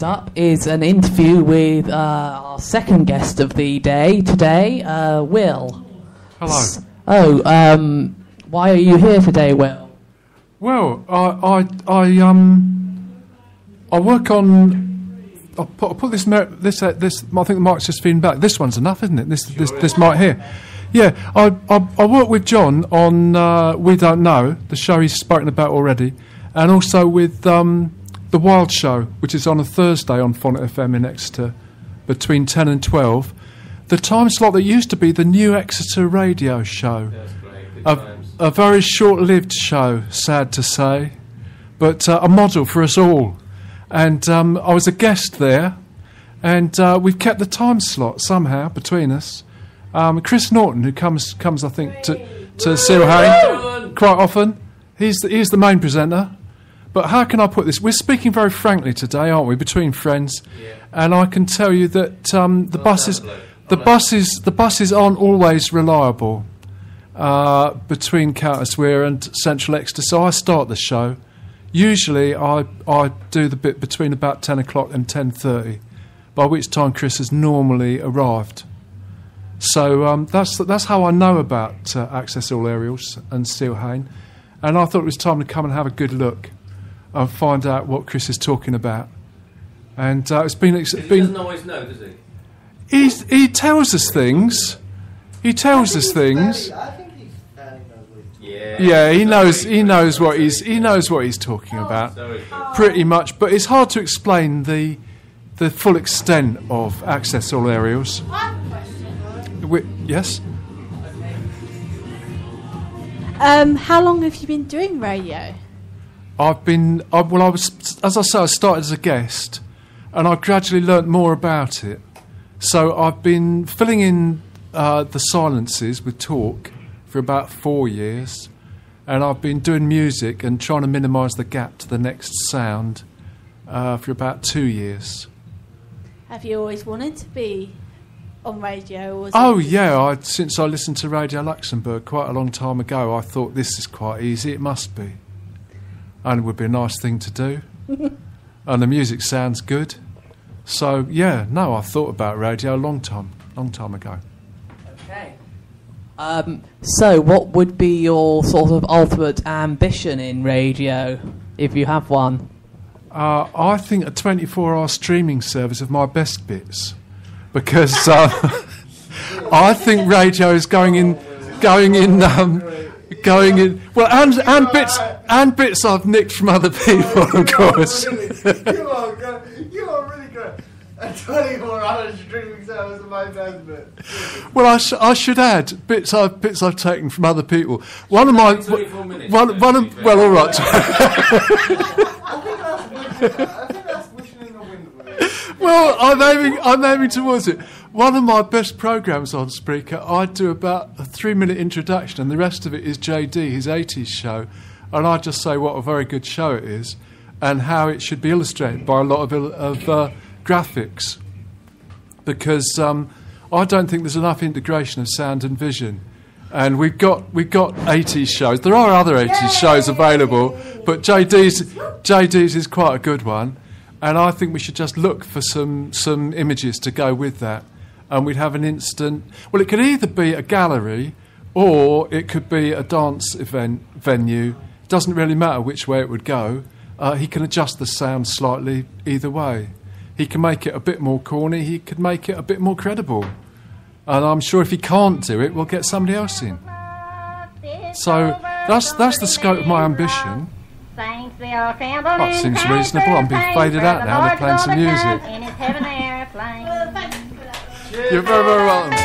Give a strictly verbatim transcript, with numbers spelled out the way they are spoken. next up is an interview with uh, our second guest of the day today, uh, Will. Hello. S- oh, um, why are you here today, Will? Well, I, I, I, um, I work on. I put, I put this, this, uh, this. I think the mic's just feeding back. This one's enough, isn't it? This, sure this, is. this mic here. Yeah, I, I, I work with John on uh, We Don't Know, the show he's spoken about already, and also with. Um, The Wild Show, which is on a Thursday on Phonic F M in Exeter, between ten and twelve. The time slot that used to be the new Exeter radio show. Yes, a, a very short-lived show, sad to say, but uh, a model for us all. And um, I was a guest there, and uh, we've kept the time slot somehow between us. Um, Chris Norton, who comes, comes I think, to, to Seale Hayne quite often, he's the, he's the main presenter. But how can I put this? We're speaking very frankly today, aren't we? Between friends, yeah. And I can tell you that um, the buses, the buses, the buses aren't always reliable uh, between Countess Weir and Central Exeter. So I start the show. Usually, I I do the bit between about ten o'clock and ten thirty, by which time Chris has normally arrived. So um, that's that's how I know about uh, Access All Aerials and Seale Hayne, and I thought it was time to come and have a good look. I'll find out what Chris is talking about. And uh, it's been... Ex- he been doesn't always know, does he? He's, he tells us things. He tells us things. Fairly, I think he's fairly knows what he's talking about. Yeah, he knows, he knows what he's he knows what he's talking about, pretty much. But it's hard to explain the the full extent of Access All Aerials. I have a question. We, yes? Um, how long have you been doing radio? I've been, I, well, I was, as I say, I started as a guest, and I gradually learnt more about it. So I've been filling in uh, the silences with talk for about four years, and I've been doing music and trying to minimise the gap to the next sound uh, for about two years. Have you always wanted to be on radio? Or oh, yeah, I, since I listened to Radio Luxembourg quite a long time ago, I thought this is quite easy, it must be. And it would be a nice thing to do. And the music sounds good. So, yeah, no, I thought about radio a long time, long time ago. Okay. Um, so what would be your sort of ultimate ambition in radio, if you have one? Uh, I think a twenty-four hour streaming service of my best bits. Because uh, I think radio is going in... going in. Um, Going in well, and and bits and bits I've nicked from other people, of course. You are really, you are really good. A twenty-four hour streaming service of my best bits. Well, I, sh- I should add bits I've bits I've taken from other people. One of my minutes, one one of, well, all right. I think that's wishing in the wind. Well, I'm aiming I'm aiming towards it. One of my best programmes on Spreaker, I do about a three-minute introduction, and the rest of it is J D, his eighties show, and I just say what a very good show it is and how it should be illustrated by a lot of, il- of uh, graphics, because um, I don't think there's enough integration of sound and vision. And we've got we've got eighties shows. There are other eighties shows available, but J D's, J D's is quite a good one, and I think we should just look for some, some images to go with that. And we'd have an instant... Well, it could either be a gallery or it could be a dance event venue. It doesn't really matter which way it would go. Uh, he can adjust the sound slightly either way. He can make it a bit more corny. He could make it a bit more credible. And I'm sure if he can't do it, we'll get somebody else in. So that's that's the scope of my ambition. That seems reasonable. I'm being faded out now. They're playing some music. You're very, very welcome.